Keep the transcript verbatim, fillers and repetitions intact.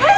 Hey!